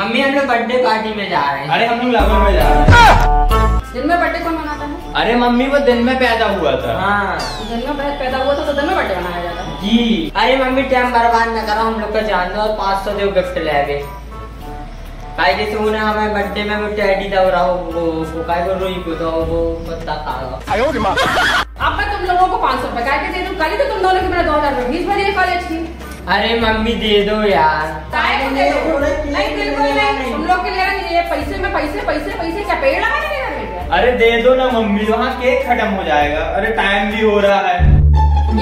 Mummy हम लोग birthday party में जा रहे हैं। अरे हम लोग लगन में जा रहे हैं। दिन में बर्थडे कौन मनाता है? अरे मम्मी वो दिन में पैदा हुआ था। हाँ दिन में पैदा हुआ था तो दिन में बर्थडे मनाया जाता है जी। अरे मम्मी टाइम बर्बाद न करो, हम लोग का जान दो और 500 दो गिफ्ट ले गए। भाई जैसे वो ना हमारे बर्थडे में वो टैडी दब रहा हो रोई कूदा वो बता अब मैं तुम लोगों को 500 रुपए का दे दूँ। कल ही तो तुम दोनों की मैंने 2000 रुपए फीस भरी है कॉलेज की। अरे मम्मी दे दो यार। दे दो। नहीं बिल्कुल नहीं, तुम लोग के लिए ये पैसे में पैसे पैसे पैसे क्या पेड़ लगाएंगे? अरे दे दो ना मम्मी, वहाँ केक खत्म हो जाएगा। अरे टाइम भी हो रहा है।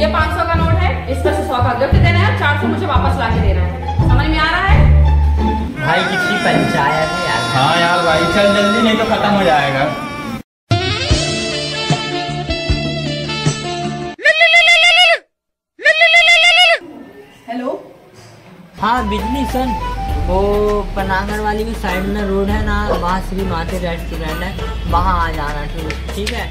ये 500 का नोट है, इसका 100 का गिफ्ट देना है, 400 मुझे वापस ला के देना है। समझ में आ रहा है भाई? किसी पंचायत है यार। हाँ यार भाई चल जल्दी, नहीं तो खत्म हो जाएगा। हाँ बिजली सन वो पनागर वाली की साइड में रोड है ना, वहाँ श्री माते रेस्टोरेंट है, वहाँ आ जाना ठीक है।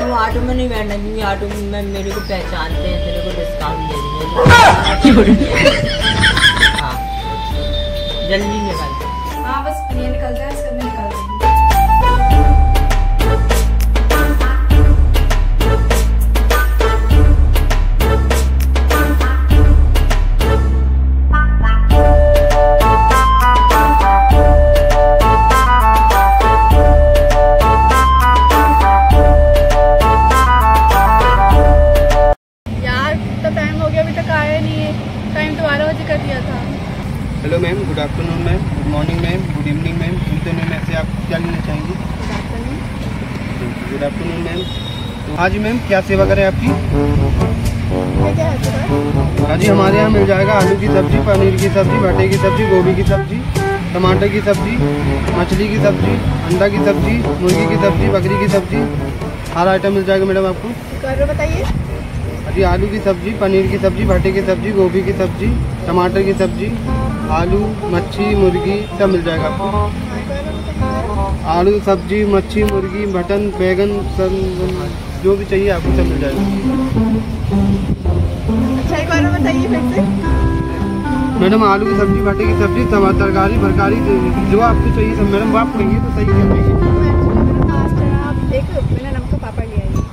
तुम ऑटो में नहीं बैठना क्योंकि ऑटो में मेरे को पहचानते हैं, तेरे को डिस्काउंट दे देंगे। हाँ जल्दी निकलते। हाँ बस निकलते हैं, सब निकलते हैं। Hello ma'am, good afternoon ma'am, good morning ma'am, good evening ma'am, इन दोनों में से आप क्या लेना चाहेंगी? Good afternoon ma'am. तो हाँ जी मैम, क्या सेवा करें आपकी? हाँ जी हमारे यहाँ मिल जाएगा आलू की सब्जी, पनीर की सब्जी, भट्टे की सब्जी, गोभी की सब्जी, टमाटर की सब्जी, मछली की सब्जी, अंडा की सब्जी, मुर्गी की सब्जी, बकरी की सब्जी, हर आइटम मिल जाएगा मैडम आपको। बताइए जी। आलू की सब्जी, पनीर की सब्जी, भट्टे की सब्जी, गोभी की सब्जी, टमाटर की सब्जी, आलू, मच्छी, मुर्गी सब मिल जाएगा आपको। आलू, सब्जी, मच्छी, मुर्गी, मटन, बैगन सब जो भी चाहिए आपको सब मिल जाएगा। बताइए फिर से मैडम। आलू की सब्जी, भट्टे की सब्जी, तरकारी, भरकारी जो आपको चाहिए सब मैडम आप कहेंगे तो सही करेंगे।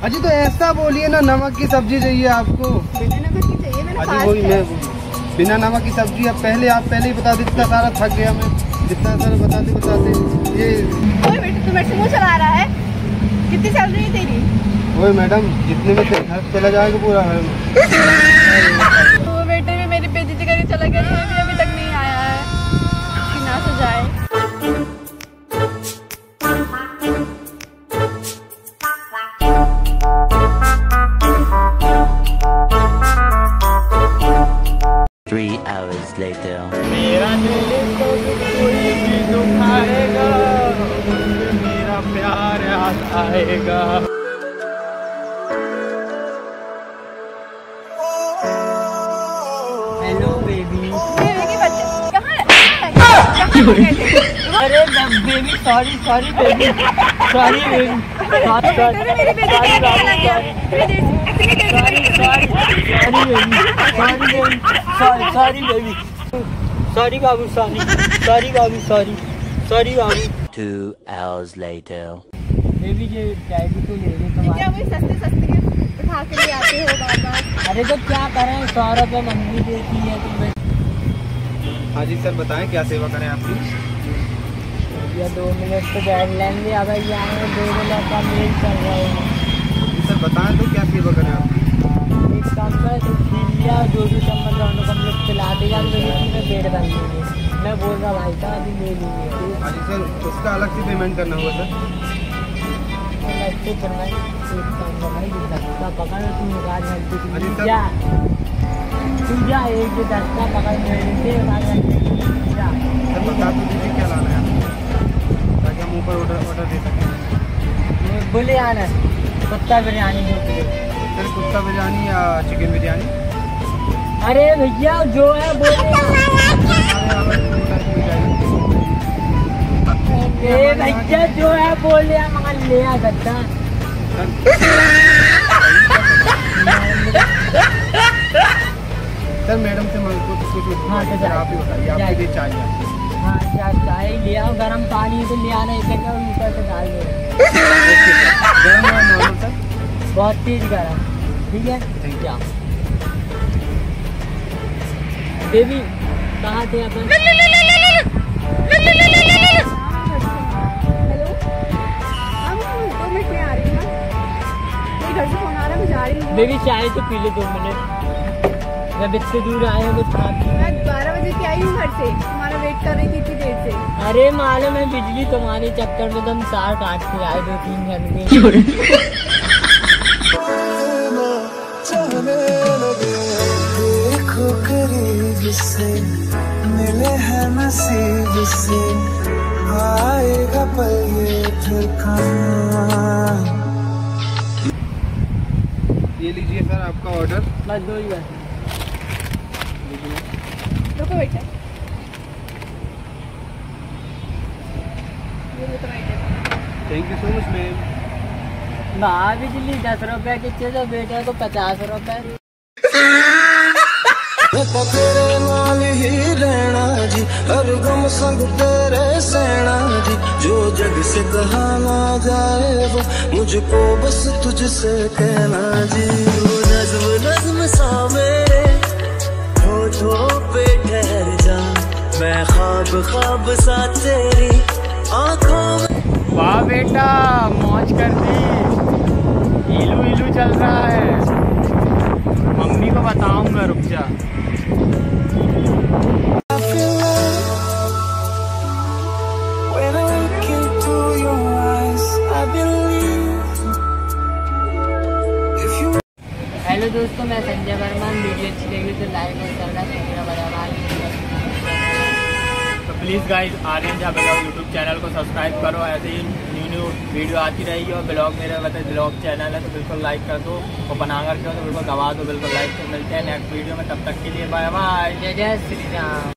अजी तो ऐसा बोलिए ना, नमक की सब्जी चाहिए आपको? बिना नमक की चाहिए। मैंने वही मैं बिना नमक की सब्जी। अब पहले आप पहले ही बता देते, इतना सारा थक गया मैं, जितना सारा बताते ये ओए बेटा तू मेरे से मुंह चला रहा है। कितनी सैलरी है तेरी? ओए मैडम जितने में तेरा चला जाएगा पूरा है। वो बेटे भी मेरी बेइज्जती करके चला गया, अभी अभी तक नहीं आया है कि ना सो जाए। मेरा दिल को कोई भी दुखाएगा, मेरा प्यार याद आएगा। Hello baby. बेबी बच्चा कहाँ है? अरे baby sorry sorry baby sorry baby sorry sorry baby sorry बाबू सॉरी सॉरी बाबू सॉरी सॉरी बाबू। 2 hours later बेबी ये डायरी तो ले ले तुम्हारी। क्या वही सस्ते सस्ते के उठा के ले आते हो बाबा? अरे तो क्या करें, 100 रुपये मम्मी देती है तुम्हें। हाँ जी सर बताएं क्या सेवा करें आपकी? भैया 2 मिनट तो बैठ लेंगे, अब यहाँ 2 मिनट का मेल कर रहे हैं। जी सर बताएं तो क्या सेवा करें आपकी? एक काम करें तो जो भी चम्मच हम लोग खिला देगा, मेरे पेड़ बन देंगे। मैं बोल रहा भाई था अभी ले लूँगी। अरे सर उसका अलग से पेमेंट करना होगा सर? एक काम कर भाई, दस्ता पकड़ तुम निकाल रहे जा, तू जा एक दस्ता पकड़ मेरे जा। सर बता तो दीजिए क्या लाना है आपको ताकि हम ऊपर ऑर्डर ऑर्डर दे सकें। बोले आना कुत्ता बिरयानी में। सर कुत्ता बिरयानी या चिकन बिरयानी? अरे भैया जो है वो भैया जो है बोले मगर ले आ सकता। सर मैडम से कुछ आप ही बताइए आपके लिए चाहिए। हाँ चाय लिया गरम पानी तो लिया ना इसे ऊपर से डाल दे बहुत तेज गरम। ठीक है क्या बेबी कहाँ थे अपन? हेलो हम में क्या आ रही है मेरे घर से फोन आ रहा है मैं जा रही हूँ। बेबी चाय तो पी ले 2 मिनट। मैं इतने दूर आया कुछ बात नहीं। मैं 12 बजे की आई हूँ घर से, तुम्हारा वेट कर रही थी इतनी देर से। अरे मालूम है बिजली तुम्हारे चक्कर में तुम तार काट के आए 2-3 घंटे। ये लीजिए सर आपका ऑर्डर। बस दो ही बात रुको बेटा thank you so much ma'am. भाव बिजली 10 रुपए की चीज और बेटे को 50 रुपए। तेरे नाल ही रहना जी हर गम संग तेरे सहना जी जो जग से कहा ना जाए वो मुझको बस तुझसे कहना जी। वो नज्म नज्म सा मेरे पे ठहर जा मैं ख्वाब ख्वाब सा तेरी आँखों में। वाह बेटा मौज कर दी। हिलू हिलू चल रहा है। मम्मी को बताऊंगा रुक जा। हेलो दोस्तों मैं संजय बर्मन। वीडियो अच्छी लगी तो लाइक और करना। तो please guys Aryan Jha blog YouTube channel को सब्सक्राइब करो। ऐसे ही न्यू न्यू वीडियो आती रहेगी। और ब्लॉग मेरा मतलब ब्लॉग चैनल है तो बिल्कुल लाइक कर दो और बना करके तो बिल्कुल दबा दो बिल्कुल लाइक। तो मिलते हैं नेक्स्ट वीडियो में, तब तक के लिए बाय बाय। जय जय श्री राम।